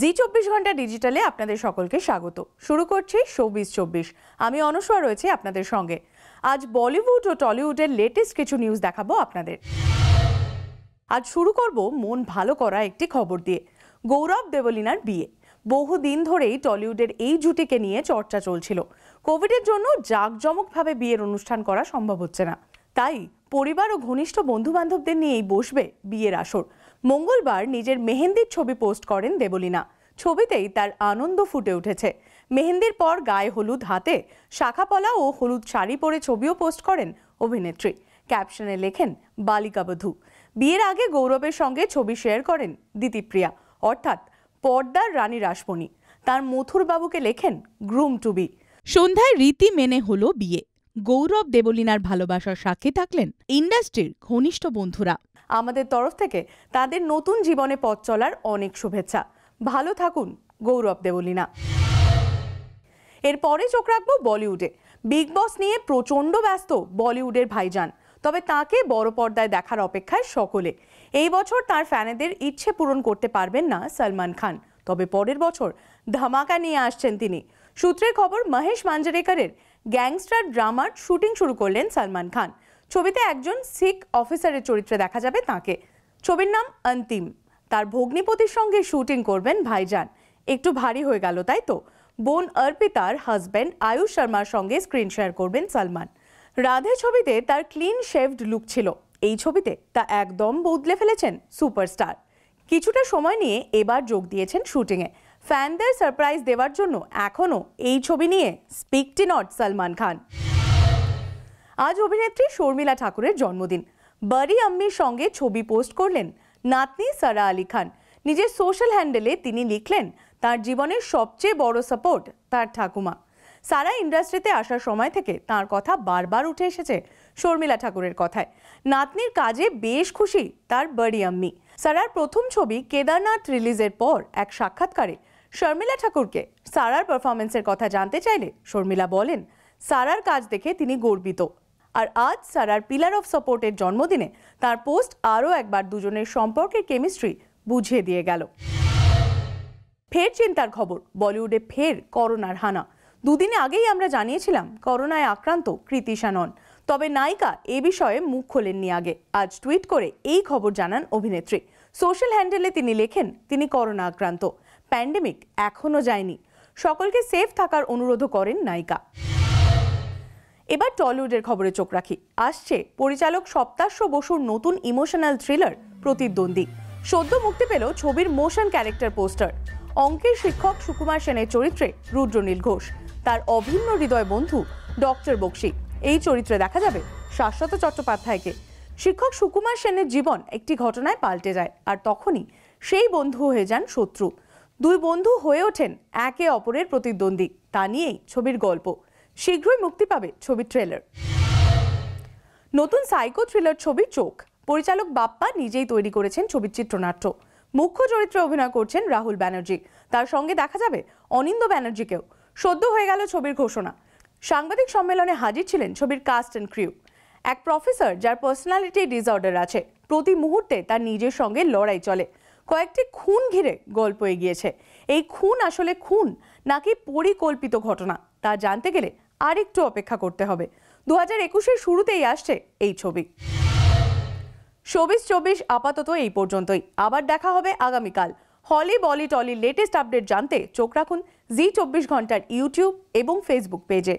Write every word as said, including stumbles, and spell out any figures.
जी चौबीस घंटा डिजिटले आपनादेर सकलके स्वागत। शुरू करछि शोबिज चौबीस। आमी अनुस्वा रयेछि आपनादेर संगे। आज बॉलीवुड और टलिवुडेर लेटेस्ट किछु निउज देखाबो आपनादेर। आज शुरू करब मन भालो करा एकटी खबर दिए। गौरव देबलिनार बिये। बहुदिन धरेई टलिवुडेर एई जुटिके निये चर्चा चलछिल। कोविडेर जन्य जाकजमकभावे बियेर अनुष्ठान करा सम्भव हच्छे ना, ताई परिवार और घनिष्ठ बंधुबान्धवदेर नियेई बसबे बियेर आसर। मंगलवार निजेर मेहेंदिर छवि पोस्ट करेन देबलिना। छबितेई तार आनंद फुटे उठेছে। मेहेंदिर पर गाये हलुद, हाथे शाखापला और हलुद शाड़ी परे छबिओ पोस्ट करें अभिनेत्री। कैपशने लेखें बालिका बधू। बियेर आगे गौरवेर संगे छवि शेयर करें दितिप्रिया अर्थात पर्दार रानी राशमणि। तार मथुर बाबूके लेखें ग्रूम टू बी। सन्ध्याय रीति मेने हलो बिये। गौरव देबलिनार भालोबासार साक्षी थाकलेन इंडस्ट्रिर घनिष्ठ बंधुरा। आमादेर तरफ थेके तादेर नतून जीवने पथ चलार अनेक शुभेच्छा। भालो थाकुन गौरव देबलिना। एरपरे चोख राखबो बलिउडे। बिग बस निये प्रचंड व्यस्त बलिउडेर भाईजान। तबे ताके बड़ पर्दाय देखार अपेक्षाय सकले। एई बछर तार फैनेदेर इच्छे पूरण करते पारबेन ना सलमान खान। तबे परेर बछर धामाका निये आसछेन तिनि। सूत्रेर खबर महेश मांजरेकरेर गैंगस्टर ड्रामार शूटिंग शुरू करलेन सलमान खान। ছবিতে একজন শিখ অফিসারের চরিত্রে দেখা যাবে তাকে। ছবির নাম অন্তিম। তার ভগ্নিপতির সঙ্গে শুটিং করবেন ভাইজান। একটু ভারী হয়ে গেল তাই তো। বোন অর্পিতার হাজব্যান্ড আয়ুষ শর্মার সঙ্গে স্ক্রিন শেয়ার করবেন সালমান। রাধে ছবিতে তার ক্লিন শেভড লুক ছিল। এই ছবিতে তা একদম বদলে ফেলেছেন সুপারস্টার। কিছুটা সময় নিয়ে এবার যোগ দিয়েছেন শুটিংয়ে। ফ্যানদের সারপ্রাইজ দেওয়ার জন্য এখনও এই ছবি নিয়ে স্পিকটি নট সালমান খান। आज अभिनेत्री शर्मिला ठाकुरेर जन्मदिन। बड़ी अम्मीर संगे छवि पोस्ट करलेन नातनी सारा आली खान। निजेर सोशल हैंडले तिनी लिखलेन तार जीवनेर सबचेये बड़ सपोर्ट तार ठाकुमा। सारा इंडस्ट्रीते आसार समय थेके तार कथा बार बार उठे एसेछे। शर्मिला ठाकुरेर कथाय नातनीर काजे बेश खुशी तार बड़ी अम्मी। सारार प्रथम छवि केदारनाथ रिलीजेर पर एक साक्षात्कारे शर्मिला ठाकुरके सारार परफरमेंसेर कथा जानते चाइले शर्मिला बोलेन सारार काज देखे तिनी गर्वित। और आज सारार पिलार अफ सपोर्टेर जन्मदिने तार पोस्ट आरो एक बार दुजोनेर सम्पर्केर केमिस्ट्री बुझिए दिए गेल। फेर चिंतार खबर बलिउडे। फेर करोनार हाना। दुदिन आगेई आमरा जानिएछिलाम करोनाय आक्रांत कृति शानन। तबे नायिका ए विषये मुख खोलेननि आगे। आज टुईट करे एई खबर जानान अभिनेत्री। सोशल हैंडले तिनी लेखेन तिनी करोना आक्रांत। पैंडेमिक एखोनो जायनि। सकलके सेफ थाकार अनुरोधो करेन नायिका। एबार टलिवुडेर खबरे चोख राखी। आसछे परिचालक सप्ताश्व बसुर नतून इमोशनल थ्रिलर प्रतिद्वंदी। सद्য मुक्ति पेल छबिर मोशन क्यारेक्टर पोस्टार। अंकेर शिक्षक सुकुमार सेनेर चरित्रे रुद्रनील घोष। तार अभिन्न हृदय बंधु डॉक्टर बक्शी। एई चरित्रे देखा जाबे शाश्वत चट्टोपाध्यायके। शिक्षक सुकुमार सेनेर जीवन एकटी घटनाय पाल्टे जाय और तखोनी सेई बंधु हये जान शत्रु। दुई बंधु हये ओठेन एके अपरेर प्रतिद्वंदी। ता नियेई छबिर गल्प। शीघ्रई मुक्ति पाबे छबि ट्रेलर। नतून साइको थ्रिलर छबि चोख। परिचालक बाप्पा निजेई तैरी करेछेन छबिर चित्रनाट्य। मुख्य चरित्रे अभिनय करछेन राहुल बैनर्जी। तार संगे देखा जाबे अनिंद बैनर्जीकेओ। सद्য हये गेल छबिर घोषणा। सांबादिक सम्मेलने हाजिर छिलेन छबिर कास्ट एंड क्रू। एक प्रफेसर जार पार्सोनालिटी डिसअर्डर आछे। प्रति मुहूर्ते तार निजेर संगे लड़ाई चले। कयेकटी खून घिरे गल्प एगिয়েছে। এই খুন আসলে খুন নাকি পরিকল্পিত ঘটনা তা জানতে গেলে আরেকটু অপেক্ষা করতে হবে। দুই হাজার একুশ এর শুরুতেই আসছে এই ছবি। চব্বিশ চব্বিশ আপাতত এই পর্যন্তই। আবার দেখা হবে আগামী কাল। হলি বলি টলি লেটেস্ট আপডেট জানতে চোখ রাখুন জি চব্বিশ ঘন্টার ইউটিউব এবং ফেসবুক পেজে।